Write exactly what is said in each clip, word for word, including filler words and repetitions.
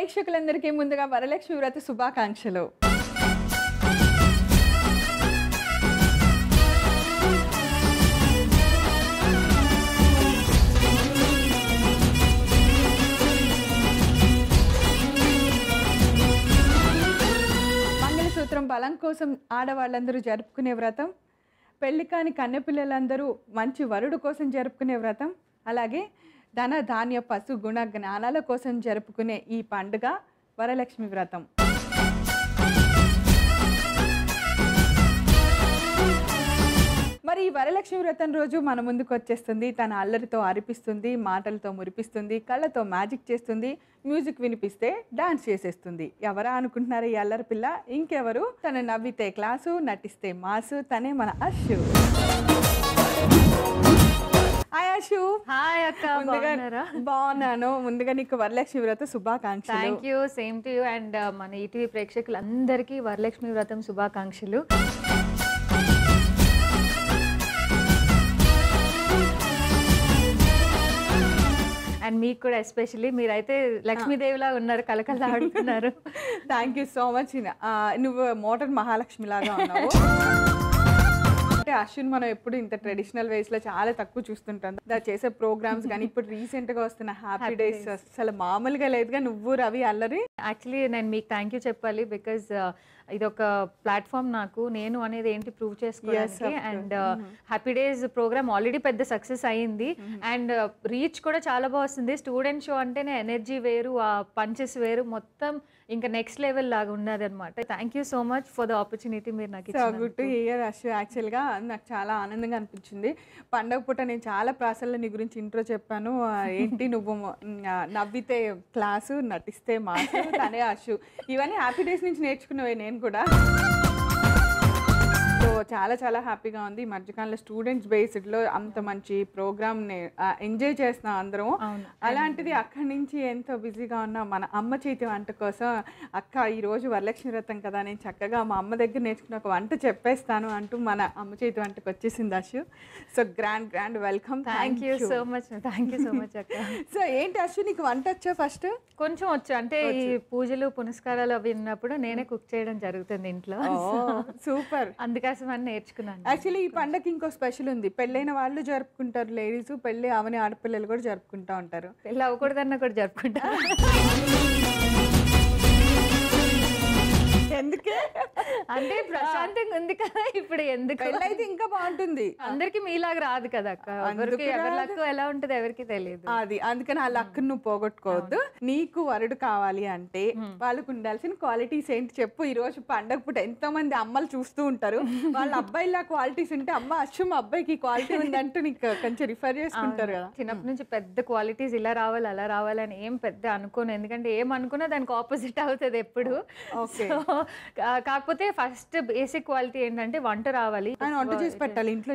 ప్రేక్షకులందరికీ ముందుగా వరలక్ష్మి వ్రత శుభాకాంక్షలు. మంగళసూత్రం బలం కోసం ఆడవాళ్ళందరూ జరుపుకునే వ్రతం, పెళ్ళికాని కన్నెపిల్లలందరూ మంచి వరుడు కోసం జరుపుకునే వ్రతం, అలాగే ధన ధాన్య పశు గుణ జ్ఞానాల కోసం జరుపుకునే ఈ పండుగ వరలక్ష్మి వ్రతం. మరి ఈ వరలక్ష్మి వ్రతం రోజు మన ముందుకు వచ్చేస్తుంది. తన అల్లరితో అరిపిస్తుంది, మాటలతో మురిపిస్తుంది, కళ్ళతో మ్యాజిక్ చేస్తుంది, మ్యూజిక్ వినిపిస్తే డాన్స్ చేసేస్తుంది. ఎవరా అనుకుంటున్నారు ఈ అల్లరి పిల్ల? ఇంకెవరు, తను నవ్వితే క్లాసు, నటిస్తే మాసు, తనే మన అశు. హాయ్ అశు. హాయ్ అక్క, బాగున్నారా? బాగున్నాను. ముందుగా నీకు వరలక్ష్మి వ్రతం శుభాకాంక్షలు. Thank you. Same to you and మన ఈటీవీ ప్రేక్షకులందరికీ వరలక్ష్మి వ్రతం శుభాకాంక్షలు. అండ్ మీకు కూడా ఎస్పెషల్లీ, మీరైతే లక్ష్మీదేవిలా ఉన్నారు, కలకలలా ఆడుతున్నారు. Thank you so much. నువ్వు మోడర్న్ మహాలక్ష్మి లాగా ఉన్నావు. అంటే అశ్విన్ మనం ఎప్పుడు ఇంత ట్రెడిషనల్ వేస్లో చాలా తక్కువ చూస్తుంటాం, దాని చేసే ప్రోగ్రామ్స్ కానీ. ఇప్పుడు రీసెంట్గా వస్తున్న హ్యాపీ డేస్ అసలు మామూలుగా లేదుగా. నువ్వు రవి అల్లరి. యాక్చువల్లీ నేను మీకు థ్యాంక్ యూ చెప్పాలి, బికాజ్ ఇదొక ప్లాట్ఫామ్ నాకు, నేను అనేది ఏంటి ప్రూవ్ చేసుకోవాలి. And happy days programme already పెద్ద సక్సెస్ అయ్యింది అండ్ రీచ్ కూడా చాలా బాగా వస్తుంది. స్టూడెంట్ షో అంటేనే ఎనర్జీ వేరు, ఆ పంచెస్ వేరు, మొత్తం ఇంకా నెక్స్ట్ లెవెల్ లాగా ఉన్నది అనమాట. Thank you so much for the opportunity. మీరు నాకు గుడ్ టు హియర్ అశు. యాక్చువల్గా నాకు చాలా ఆనందంగా అనిపించింది. పండగ పూట నేను చాలా ప్రాసల్లో నీ గురించి ఇంట్రో చెప్పాను. ఏంటి నువ్వు నవ్వితే క్లాసు, నటిస్తే మాసు, తనే అశు. ఇవన్నీ హ్యాపీ డేస్ నుంచి నేర్చుకున్నవే నేను కూడా. సో చాలా చాలా హ్యాపీగా ఉంది. ఈ మధ్యకాలంలో స్టూడెంట్స్ బేస్డ్లో అంత మంచి ప్రోగ్రామ్ని ఎంజాయ్ చేస్తున్నాం అందరం. అలాంటిది అక్కడి నుంచి ఎంతో బిజీగా ఉన్న మన అమ్మ చేతి వంట కోసం, అక్క ఈరోజు వరలక్ష్మి వ్రతం కదా, నేను చక్కగా మా అమ్మ దగ్గర నేర్చుకున్న ఒక వంట చెప్పేస్తాను అంటూ మన అమ్మ చేతి వంటకు వచ్చేసింది Ashu. So grand grand welcome. Thank you so much. Thank you so much అక్క. సో ఏంటి అశు, నీకు వంట వచ్చా? ఫస్ట్ కొంచెం వచ్చు, అంటే ఈ పూజలు పునస్కారాలు అవి ఉన్నప్పుడు నేనే కుక్ చేయడం జరుగుతుంది ఇంట్లో. సూపర్. అందుకోసం అని నేర్చుకున్నాను. యాక్చువల్లీ ఈ పండగకి ఇంకో స్పెషల్ ఉంది. పెళ్ళైన వాళ్ళు జరుపుకుంటారు లేడీస్, పెళ్ళి అవని ఆడపిల్లలు కూడా జరుపుకుంటూ ఉంటారు, పెళ్ళి అవ్వకూడదన్న కూడా జరుపుకుంటారు. ఎందుకే అంటే ప్రశాంతంగా ఉంది కదా ఇప్పుడు, ఎందుకు అయితే ఇంకా బాగుంటుంది. అందరికి మీలాగా రాదు కదా అక్క, ఎవరికి ఎవరి లక్ ఎలా ఉంటుంది ఎవరికి తెలియదు. అది అందుకని ఆ లక్ నువ్వు పోగొట్టుకోవద్దు. నీకు వరుడు కావాలి అంటే వాళ్ళకు ఉండాల్సిన క్వాలిటీస్ ఏంటి చెప్పు. ఈ రోజు పండగ పూట ఎంతో మంది అమ్మలు చూస్తూ ఉంటారు, వాళ్ళ అబ్బాయిలా క్వాలిటీస్ ఉంటే అమ్మ అచ్చు మా అబ్బాయికి క్వాలిటీ ఉందంటూ నీకు కొంచెం రిఫర్ చేసుకుంటారు కదా. చిన్నప్పటి నుంచి పెద్ద క్వాలిటీస్ ఇలా రావాలి అలా రావాలని ఏం పెద్ద అనుకోను, ఎందుకంటే ఏం అనుకున్నా దానికి ఆపోజిట్ అవుతుంది ఎప్పుడు. ఓకే, కాకపోతే ఫస్ట్ బేసిక్ క్వాలిటీ ఏంటంటే వంట రావాలి, వంట చేసి పెట్టాలి ఇంట్లో.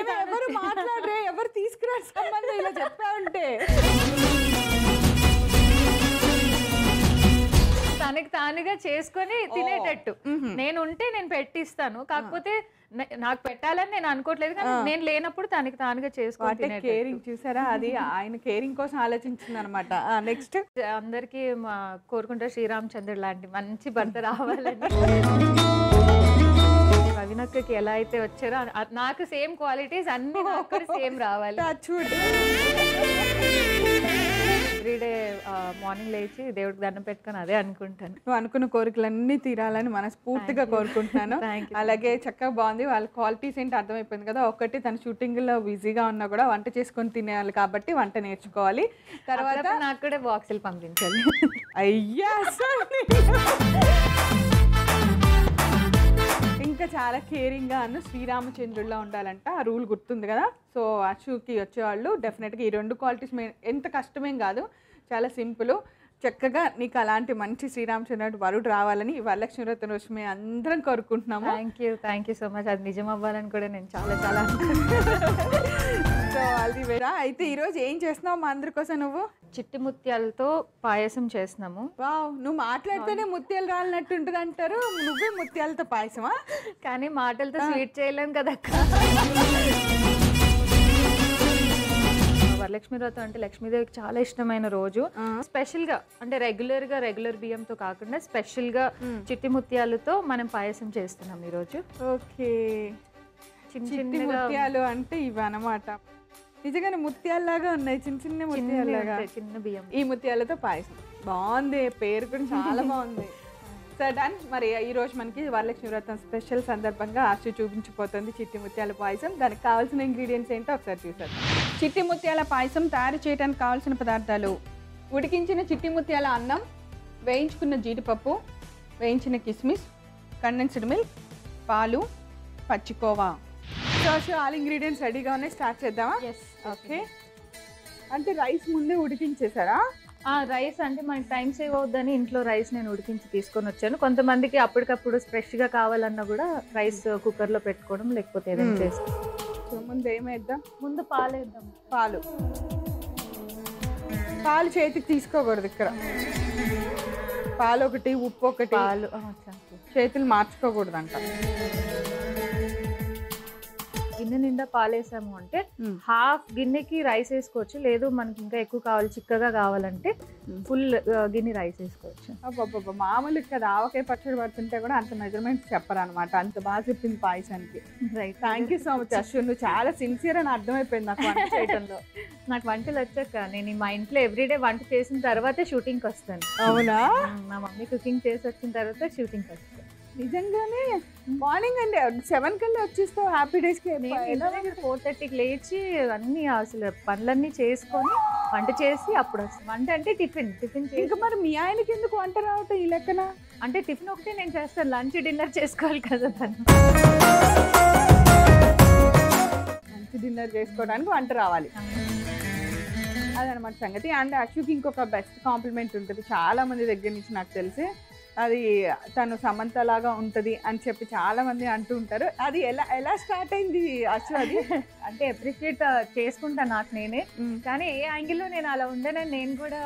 ఎవరు మాట్లాడరే, ఎవరు తీసుకురారు సంబంధం ఇలా చెప్పామంటే తనకి తానుగా చేసుకొని తినేటట్టు. నేను ఉంటే నేను పెట్టిస్తాను, కాకపోతే నాకు పెట్టాలని నేను అనుకోవట్లేదు, కానీ నేను లేనప్పుడు తనకి తానుగా చేసుకోవాలి. కేరింగ్ చూసారా, అది ఆయన కేరింగ్ కోసం ఆలోచించింది అనమాట. నెక్స్ట్ అందరికి కోరుకుంటారు శ్రీరామచంద్రుడు లాంటి మంచి భర్త రావాలని. రవినక్కకి ఎలా అయితే వచ్చారో నాకు సేమ్ క్వాలిటీస్ అన్ని సేమ్ రావాలి. ఎవ్రీడే మార్నింగ్ లేచి దేవుడికి దండం పెట్టుకొని అదే అనుకుంటాను. నువ్వు అనుకున్న కోరికలన్నీ తీరాలని మనస్ఫూర్తిగా కోరుకుంటున్నాను. అలాగే చక్కగా బాగుంది. వాళ్ళ క్వాలిటీస్ ఏంటి అర్థమైపోయింది కదా. ఒకటి తన షూటింగ్లో బిజీగా ఉన్నా కూడా వంట చేసుకొని తినేయాలి కాబట్టి వంట నేర్చుకోవాలి. తర్వాత నాకు కూడా బాక్సులు పంపించాలి. అయ్యా ఇంకా చాలా కేరింగ్గా అను శ్రీరామచంద్రుడిలా ఉండాలంట, ఆ రూల్ గుర్తుంది కదా. సో అశుకి వచ్చేవాళ్ళు డెఫినెట్గా ఈ రెండు క్వాలిటీస్ ఎంత కష్టమేం కాదు, చాలా సింపుల్. చక్కగా నీకు అలాంటి మంచి శ్రీరామచంద్రుడు వరుడు రావాలని వరలక్ష్మి వ్రతం రోజు మేము అందరం కోరుకుంటున్నాము. Thank you. Thank you so much. అది నిజం అవ్వాలని కూడా నేను చాలా చాలా. సో అది వేరా. అయితే ఈరోజు ఏం చేస్తున్నావు మా అందరి కోసం? నువ్వు చిట్టి ముత్యాలతో పాయసం చేస్తున్నాము. వావ్, నువ్వు మాట్లాడితేనే ముత్యాలు రాలినట్టు ఉంటుంది అంటారు, నువ్వే ముత్యాలతో పాయసమా? కానీ మాటలతో స్వీట్ చేయలేము కదా. వరలక్ష్మి వ్రతం అంటే లక్ష్మీదేవికి చాలా ఇష్టమైన రోజు. స్పెషల్ గా అంటే రెగ్యులర్ గా రెగ్యులర్ బియ్యం తో కాకుండా స్పెషల్ గా చిట్టి ముత్యాలతో మనం పాయసం చేస్తున్నాం ఈ రోజు. ఓకే, చిట్టి ముత్యాలు అంటే ఇవి అన్నమాట. నిజంగానే ముత్యాలలాగా ఉన్నాయి, చిన్న చిన్న ముత్యాలలాగా, చిన్న బియ్యం. ఈ ముత్యాలతో పాయసం బాగుంది, పేరు కూడా చాలా బాగుంది. సడన్ మరి ఈ రోజు మనకి వరలక్ష్మి వ్రతం స్పెషల్ సందర్భంగా ఆశ చూపించిపోతుంది చిట్టి ముత్యాల పాయసం. దానికి కావాల్సిన ఇంగ్రీడియంట్స్ ఏంటో ఒకసారి చూసారు. చిట్టి ముత్యాల పాయసం తయారు చేయడానికి కావాల్సిన పదార్థాలు: ఉడికించిన చిట్టి ముత్యాల అన్నం, వేయించుకున్న జీడిపప్పు, వేయించిన కిస్మిస్, కండెన్స్డ్ మిల్క్, పాలు, పచ్చికోవా. సో ఆల్ ఇంగ్రీడియంట్స్ రెడీగా ఉన్నాయి, స్టార్ట్ చేద్దామా? ఓకే, అంటే రైస్ ముందే ఉడికించేసారా? రైస్ అంటే మనకి టైం సేవ్ అవుద్దని ఇంట్లో రైస్ నేను ఉడికించి తీసుకొని వచ్చాను. కొంతమందికి అప్పటికప్పుడు ఫ్రెష్గా కావాలన్నా కూడా రైస్ కుక్కర్లో పెట్టుకోవడం లేకపోతే ఏదైనా చేస్తాం. సో ముందు ఏమేద్దాం? ముందు పాలు వేద్దాం. పాలు పాలు చేతికి తీసుకోకూడదు ఇక్కడ. పాలు ఒకటి, ఉప్పు ఒకటి, పాలు చేతులు మార్చుకోకూడదు అంట. గిన్నె నిండా పాలేసాము అంటే హాఫ్ గిన్నెకి రైస్ వేసుకోవచ్చు, లేదు మనకి ఇంకా ఎక్కువ కావాలి చిక్కగా కావాలంటే ఫుల్ గిన్నె రైస్ వేసుకోవచ్చు. అబ్బా, మామూలు కదా ఆవకాయ పచ్చడి పడుతుంటే కూడా అంత మెజర్మెంట్స్ చెప్పరనమాట. అంత బాగా చెప్పింది పాయసానికి. Right, thank you so much Ashu, నువ్వు చాలా సిన్సియర్ అని అర్థమైపోయింది నాకు వంట చేయడంలో. నాకు వంటలు వచ్చాక నేను మా ఇంట్లో ఎవ్రీడే వంట చేసిన తర్వాతే షూటింగ్కి వస్తాను. అవునా? మా మమ్మీ కుకింగ్ చేసి వచ్చిన తర్వాత షూటింగ్కి వస్తాను. నిజంగానే మార్నింగ్ అండి సెవెన్ కల్లా వచ్చేస్తావు హ్యాపీ డేస్ కి. ఫోర్ థర్టీకి లేచి అన్ని అసలు పనులన్నీ చేసుకొని వంట చేసి అప్పుడు వస్తాను. వంట అంటే టిఫిన్ టిఫిన్ ఇంకా మరి మీ ఆయనకి ఎందుకు వంట రావటం ఈ లెక్కన? అంటే టిఫిన్ ఒకటే నేను చేస్తాను, లంచ్ డిన్నర్ చేసుకోవాలి కదా తను. లంచ్ డిన్నర్ చేసుకోవడానికి వంట రావాలి, అదనమాట సంగతి. అండ్ అశుకి ఇంకొక బెస్ట్ కాంప్లిమెంట్ ఉంటుంది చాలా మంది దగ్గర నుంచి నాకు తెలిసి, అది తను సమంతలాగా ఉంటుంది అని చెప్పి చాలా మంది అంటూ ఉంటారు. అది ఎలా ఎలా స్టార్ట్ అయింది అసలు? అది అంటే అప్రిషియేట్ చేసుకుంటా నాకు నేనే, కానీ ఏ యాంగిల్లో నేను అలా ఉండనని నేను కూడా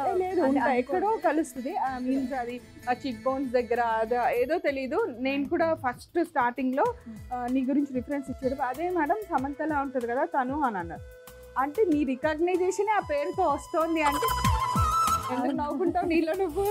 ఎక్కడో కలుస్తుంది. మీన్స్ అది ఆ చిక్ బోన్స్ దగ్గర అదో ఏదో తెలీదు. నేను కూడా ఫస్ట్ స్టార్టింగ్లో నీ గురించి రిఫరెన్స్ ఇచ్చేటప్పుడు అదే మేడం సమంతలా ఉంటుంది కదా తను అని అన్నారు. అంటే నీ రికగ్నైజేషన్ ఆ పేరుతో వస్తుంది అంటే ఎందుకు నవ్వుకుంటావు? నీలో నువ్వు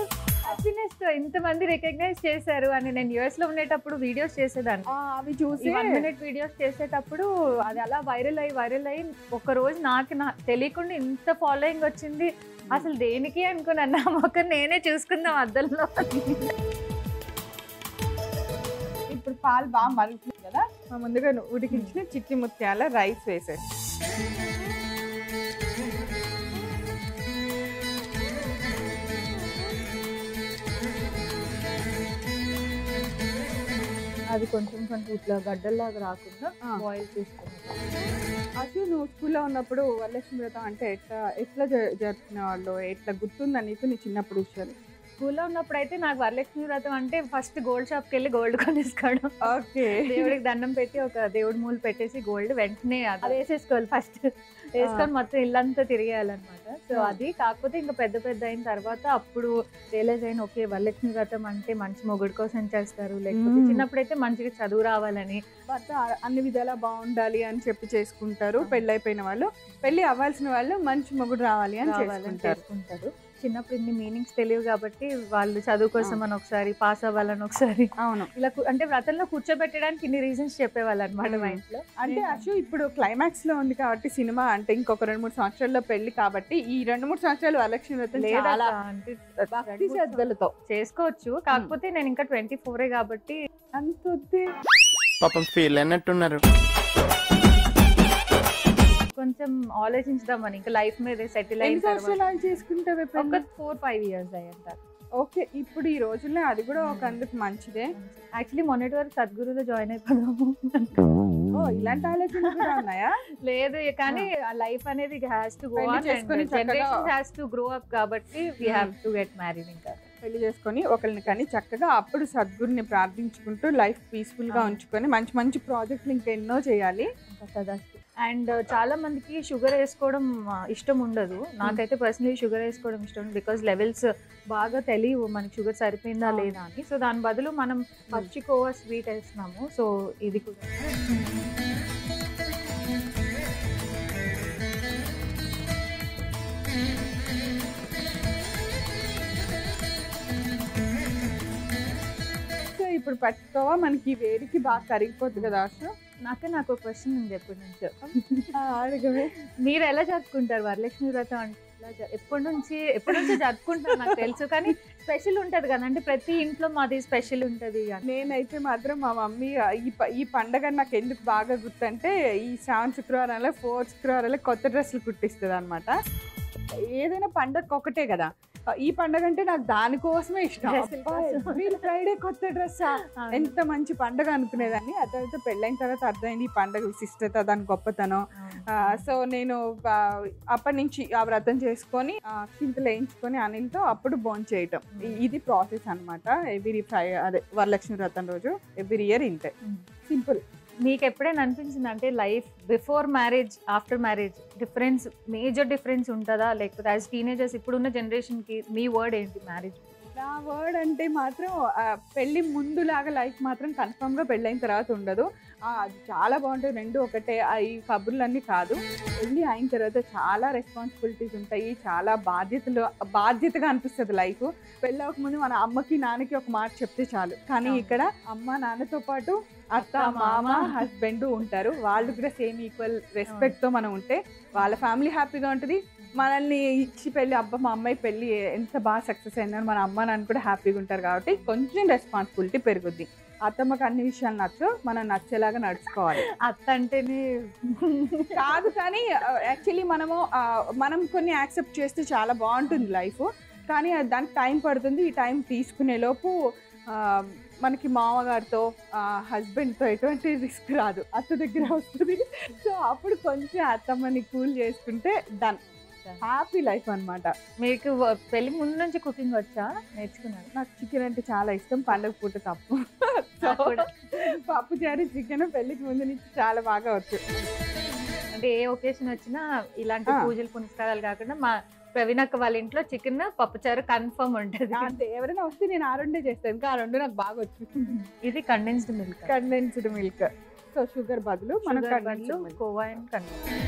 హ్యాపీనెస్ తో ఇంతమంది రికగ్నైజ్ చేశారు అని. నేను యూఎస్ లో ఉండేటప్పుడు వీడియోస్ చేసేదాన్ని, అవి చూసి వన్ మినిట్ వీడియోస్ చేసేటప్పుడు అది అలా వైరల్ అయ్యి వైరల్ అయ్యి ఒక్కరోజు నాకు నా తెలియకుండా ఇంత ఫాలోయింగ్ వచ్చింది. అసలు దేనికి అనుకున్నాను, నా మొక్క నేనే చూసుకుందాం అద్దంలో. ఇప్పుడు పాలు బాగా మరుగుతుంది కదా, ముందుగా ఉడికించిన చిట్టి ముత్యాల రైస్ వేసేది. అది కొంచెం కొంచెం ఇట్లా గడ్డల్లాగా రాకుండా బాయిల్ చేసుకున్నాను. అసలు నువ్వు స్కూల్లో ఉన్నప్పుడు వరలక్ష్మి వ్రతం అంటే ఎట్లా ఎట్లా జరుపుకునే వాళ్ళు? ఎట్లా గుర్తుందా నీకు నీ చిన్నప్పుడు విషయాలు? స్కూల్లో ఉన్నప్పుడు అయితే నాకు వరలక్ష్మి వ్రతం అంటే ఫస్ట్ గోల్డ్ షాప్కి వెళ్ళి గోల్డ్ కొనేసుకోవడం. ఓకే, దేవుడికి దండం పెట్టి ఒక దేవుడి మూలు పెట్టేసి గోల్డ్ వెంటనే అది వేసేసుకోవాలి, ఫస్ట్ వేసుకొని మొత్తం ఇల్లంతా తిరిగేయాలన్నమాట. సో అది కాకపోతే ఇంకా పెద్ద పెద్ద అయిన తర్వాత అప్పుడు రియలైజ్ అయిన, ఓకే వరలక్ష్మి వ్రతం అంటే మంచి మొగుడు కోసం చేస్తారు, లేకపోతే చిన్నప్పుడైతే మంచిగా చదువు రావాలని భర్త అన్ని విధాలా బాగుండాలి అని చెప్పి చేసుకుంటారు. పెళ్ళి అయిపోయిన వాళ్ళు, పెళ్ళి అవ్వాల్సిన వాళ్ళు మంచి మొగుడు రావాలి అని చేసుకుంటారు. చిన్నప్పుడు ఇన్ని మీనింగ్స్ తెలియవు కాబట్టి వాళ్ళు చదువు కోసం అని ఒకసారి, పాస్ అవ్వాలని ఒకసారి, అవును ఇలా అంటే వ్రతంలో కూర్చోబెట్టడానికి ఇన్ని రీజన్స్ చెప్పేవాళ్ళు అనమాట మా ఇంట్లో. అంటే అశు ఇప్పుడు క్లైమాక్స్ లో ఉంది కాబట్టి సినిమా, అంటే ఇంకొక రెండు మూడు సంవత్సరాల్లో పెళ్లి కాబట్టి ఈ రెండు మూడు సంవత్సరాలు వరలక్ష్మి వ్రతం చాలా భక్తి శ్రద్ధలతో చేసుకోవచ్చు. కాకపోతే నేను ఇంకా ట్వంటీ ఫోరే కాబట్టి అంత పాపం ఫీల్ అయినట్టున్నారు. కొంచెం ఆలోచించుదామని ఇంకా లైఫ్ మీద సెటిల్ అయిన చేసుకుంటే ఫోర్ ఫైవ్ ఇయర్స్ అయ్యారు. ఓకే, ఇప్పుడు ఈ రోజుల్లో అది కూడా ఒక అందుకు మంచిదే. యాక్చువల్లీ మొన్నటి వరకు సద్గురులో జాయిన్ అయిపోదాము. ఓ ఇలాంటి ఆలోచన ఉన్నాయా? లేదు, కానీ లైఫ్ అనేది has to go on, generation has to grow up కాబట్టి we have to get married. ఇంకా పెళ్లి చేసుకొని ఒకరిని కానీ చక్కగా అప్పుడు సద్గురుని ప్రార్థించుకుంటూ లైఫ్ పీస్ఫుల్గా ఉంచుకొని మంచి మంచి ప్రాజెక్టులు ఇంకా ఎన్నో చేయాలి కదా. అండ్ చాలా మందికి షుగర్ వేసుకోవడం ఇష్టం ఉండదు. నాకైతే పర్సనలీ షుగర్ వేసుకోవడం ఇష్టం, బికాజ్ లెవెల్స్ బాగా తెలియవు మనకి షుగర్ సరిపోయిందా లేదా అని. సో దాని బదులు మనం పచ్చికోవా స్వీట్ వేస్తున్నాము. సో ఇది కూడా ఇప్పుడు పెట్టుకోవా మనకి వేడికి బాగా కరిగిపోద్ది కదా అసలు నాకే నాకు ఒక క్వశ్చన్ ఉంది ఎప్పటి నుంచో అడగవే మీరు ఎలా జరుపుకుంటారు వరలక్ష్మి వ్రతం అంటే ఎప్పటి నుంచి ఎప్పటి నుంచి జరుపుకుంటారు నాకు తెలుసు కానీ స్పెషల్ ఉంటది కదా అంటే ప్రతి ఇంట్లో మాది స్పెషల్ ఉంటది నేనైతే మాత్రం మా మమ్మీ ఈ పండగ నాకు ఎందుకు బాగా గుర్తంటే ఈ శ్రావణ శుక్రవారాల ఫోర్త్ శుక్రవారాల కొత్త డ్రెస్సులు కుట్టిస్తదన్నమాట ఏదైనా పండగకి ఒకటే కదా ఈ పండగ అంటే నాకు దానికోసమే ఇష్టం వీల్ ఫ్రైడే కొత్త డ్రెస్ ఎంత మంచి పండగ అనుకునేదాన్ని ఆ తర్వాత పెళ్ళైన తర్వాత అర్థమైంది ఈ పండగ విశిష్టత దాని గొప్పతనం సో నేను అప్పటి నుంచి ఆ వ్రతం చేసుకొని చింతలు వేయించుకొని అనిల్తో అప్పుడు బోన్ చేయటం ఇది ప్రాసెస్ అనమాట ఎవ్రీ ఫ్రై అదే వరలక్ష్మి వ్రతం రోజు ఎవ్రీ ఇయర్ ఇంతే సింపుల్ మీకు ఎప్పుడైనా అనిపించింది అంటే life before marriage after marriage difference major difference ఉంటుందా లేకపోతే యాజ్ టీనేజర్స్ ఇప్పుడున్న జనరేషన్కి మీ వర్డ్ ఏంటి మ్యారేజ్ నా వర్డ్ అంటే మాత్రం పెళ్ళి ముందులాగా లైఫ్ మాత్రం కన్ఫామ్గా పెళ్ళైన తర్వాత ఉండదు అది చాలా బాగుంటుంది రెండు ఒకటే ఈ కబుర్లన్నీ కాదు పెళ్ళి అయిన తర్వాత చాలా రెస్పాన్సిబిలిటీస్ ఉంటాయి చాలా బాధ్యతలు బాధ్యతగా అనిపిస్తుంది లైఫ్ పెళ్ళి అవ్వకముందు మన అమ్మకి నాన్నకి ఒక మాట చెప్తే చాలు కానీ ఇక్కడ అమ్మ నాన్నతో పాటు అత్త మామ హస్బెండ్ ఉంటారు వాళ్ళు కూడా సేమ్ ఈక్వల్ రెస్పెక్ట్తో మనం ఉంటే వాళ్ళ ఫ్యామిలీ హ్యాపీగా ఉంటుంది మనల్ని ఇచ్చి పెళ్ళి అబ్బా మా అమ్మాయి పెళ్ళి ఎంత బాగా సక్సెస్ అయిందని మన అమ్మ నాన్న కూడా హ్యాపీగా ఉంటారు కాబట్టి కొంచెం రెస్పాన్సిబిలిటీ పెరుగుద్ది అత్తమ్మకు అన్ని విషయాలు నచ్చు మనం నచ్చేలాగా నడుచుకోవాలి అత్త అంటేనే కాదు కానీ యాక్చువల్లీ మనము మనం కొన్ని యాక్సెప్ట్ చేస్తే చాలా బాగుంటుంది లైఫ్ కానీ దానికి టైం పడుతుంది ఈ టైం తీసుకునేలోపు మనకి మామగారితో హస్బెండ్తో ఎటువంటి రిస్క్ రాదు అత్త దగ్గర వస్తుంది సో అప్పుడు కొంచెం అత్తమ్మని కూల్ చేసుకుంటే దాని హ్యాపీ లైఫ్ అనమాట మీకు పెళ్లి ముందు నుంచి కుకింగ్ వచ్చా నేర్చుకున్నాను నాకు చికెన్ అంటే చాలా ఇష్టం పండుగ పూట తప్పు పప్పు చారు చికెన్ పెళ్ళికి ముందు నుంచి చాలా బాగా వచ్చు అంటే ఏ ఒకేషన్ వచ్చినా ఇలాంటి పూజలు పునస్కారాలు కాకుండా మా ప్రవీణక్క వాళ్ళ ఇంట్లో చికెన్ పప్పుచారు కన్ఫర్మ్ ఉంటుంది అంతే ఎవరైనా వస్తే నేను ఆ రెండే చేస్తాను ఇంకా ఆ రెండు నాకు బాగా వచ్చు ఇది condensed milk condensed milk so sugar బదులు మన condensed milk khoa and condensed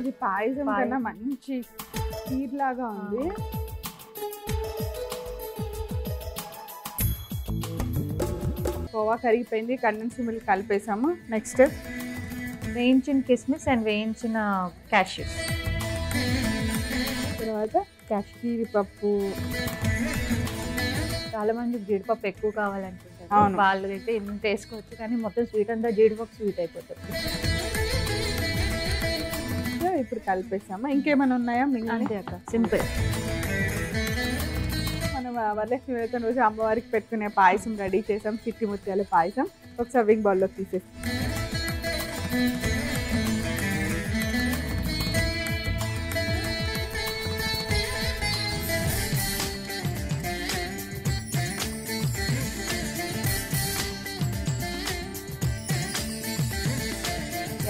ఇది పాయసం కన్నా మంచి కీర్ లాగా ఉంది కోవా కరిగిపోయింది కండెన్స్డ్ మిల్క్ కలిపేసాము నెక్స్ట్ వేయించిన కిస్మిస్ అండ్ వేయించిన క్యాషూస్ తర్వాత కాశ్మీరీ పప్పు చాలా మంది జీడిపప్పు ఎక్కువ కావాలనుకుంటారు వాళ్ళు అయితే ఏం వేసుకోవచ్చు కానీ మొత్తం స్వీట్ అంతా జీడిపప్పు స్వీట్ అయిపోతుంది ఇప్పుడు కలిపేసామా ఇంకేమైనా ఉన్నాయా అంతే అక్క సింపుల్ మనం వరలక్ష్మి వ్రతం రోజు అమ్మవారికి పెట్టుకునే పాయసం రెడీ చేసాం చిట్టి ముత్యాల పాయసం ఒక సర్వింగ్ బౌల్లో తీసేసాం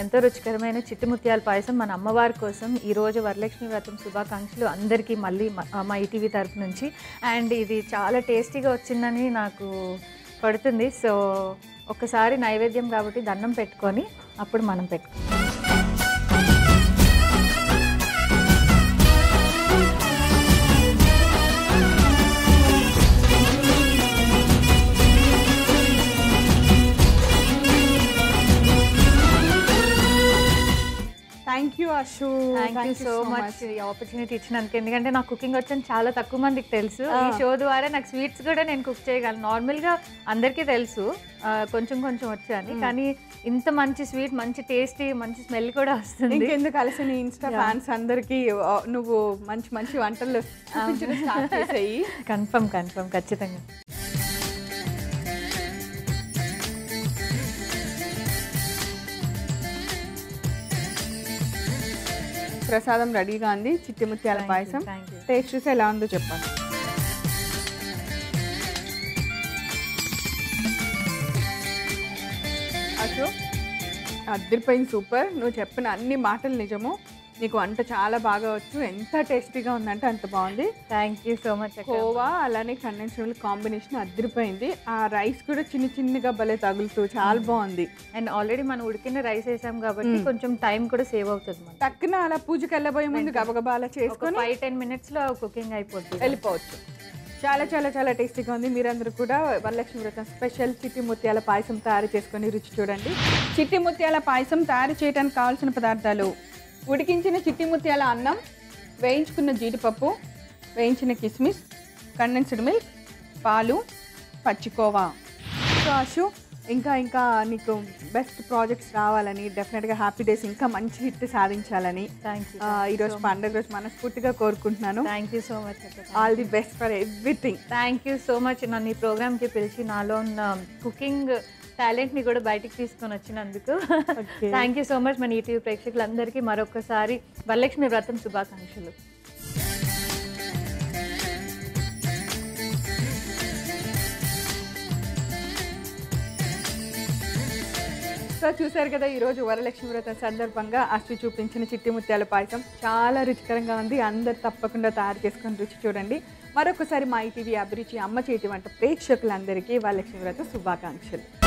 ఎంతో రుచికరమైన చిట్టి ముత్యాల పాయసం మన అమ్మవారి కోసం ఈరోజు వరలక్ష్మి వ్రతం శుభాకాంక్షలు అందరికీ మళ్ళీ మా ఈటీవీ తరఫు నుంచి అండ్ ఇది చాలా టేస్టీగా వచ్చిందని నాకు పడుతుంది సో ఒకసారి నైవేద్యం కాబట్టి దండం పెట్టుకొని అప్పుడు మనం పెట్టుకుంటాం thank you Ashu thank you so much ఈ ఆపర్చునిటీ ఇచ్చినందుకు ఎందుకంటే నాకు కుకింగ్ వచ్చని చాలా తక్కువ మందికి తెలుసు ఈ షో ద్వారా నాకు స్వీట్స్ కూడా నేను కుక్ చేయగలను నార్మల్గా అందరికీ తెలుసు కొంచెం కొంచెం వచ్చాను కానీ ఇంత మంచి స్వీట్ మంచి టేస్టీ మంచి స్మెల్ కూడా వస్తుంది ఇంకెందుకు కలిసి నీ ఇన్స్టా ఫ్యాన్స్ అందరికీ నువ్వు మంచి మంచి వంటలు చేసేయి కన్ఫర్మ్ కన్ఫర్మ్ ఖచ్చితంగా ప్రసాదం రెడీగా ఉంది చిట్టి ముత్యాల పాయసం టేస్ట్ చూసి ఎలా ఉందో చెప్పండి అశు అద్దరిపోయింది సూపర్ నువ్వు చెప్పిన అన్ని మాటలు నిజము నీకు వంట చాలా బాగా వచ్చు ఎంత టేస్టీగా ఉందంటే అంత బాగుంది thank you so much khoa అలానే కండెన్స్డ్ మిల్క్ కాంబినేషన్ అదిరిపోయింది ఆ రైస్ కూడా చిన్న చిన్నగా భలే తగులుతూ చాలా బాగుంది అండ్ ఆల్రెడీ మనం ఉడికిన రైస్ వేసాం కాబట్టి కొంచెం టైం కూడా సేవ్ అవుతుంది తక్కువ అలా పూజకి వెళ్ళబోయే ముందు గబగబాలా చేసుకొని ఫైవ్ టెన్ మినిట్స్ లో కుకింగ్ అయిపోతుంది వెళ్ళిపోవచ్చు చాలా చాలా చాలా టేస్టీగా ఉంది. మీరందరూ కూడా వరలక్ష్మి వ్రతం స్పెషల్ చిట్టి ముత్యాల పాయసం తయారు చేసుకొని రుచి చూడండి. చిట్టి ముత్యాల పాయసం తయారు చేయడానికి కావాల్సిన పదార్థాలు: ఉడికించిన చిట్టి ముత్యాల అన్నం, వేయించుకున్న జీడిపప్పు, వేయించిన కిస్మిస్, కండెన్స్డ్ మిల్క్, పాలు, పచ్చికోవా. సో ఆశు, ఇంకా ఇంకా నీకు బెస్ట్ ప్రాజెక్ట్స్ రావాలని, డెఫినెట్గా హ్యాపీ డేస్ ఇంకా మంచి హిట్ సాధించాలని ఈరోజు పండుగ రోజు మనస్ఫూర్తిగా కోరుకుంటున్నాను. Thank you so much. All the best for everything. Thank you so much. నన్ను ఈ ప్రోగ్రామ్కి పిలిచి నాలో ఉన్న కుకింగ్ టాలెంట్ని కూడా బయటకు తీసుకొని వచ్చినందుకు థ్యాంక్ యూ సో మచ్. మన ఈటీవీ ప్రేక్షకులందరికీ మరొకసారి వరలక్ష్మి వ్రతం శుభాకాంక్షలు. సో చూశారు కదా, ఈరోజు వరలక్ష్మి వ్రతం సందర్భంగా అశ్వి చూపించిన చిట్టి ముత్యాల పాయసం చాలా రుచికరంగా ఉంది. అందరు తప్పకుండా తయారు చేసుకొని రుచి చూడండి. మరొకసారి మా ఈటీవీ అభిరుచి అమ్మ చేతి వంట ప్రేక్షకులందరికీ వరలక్ష్మి వ్రతం శుభాకాంక్షలు.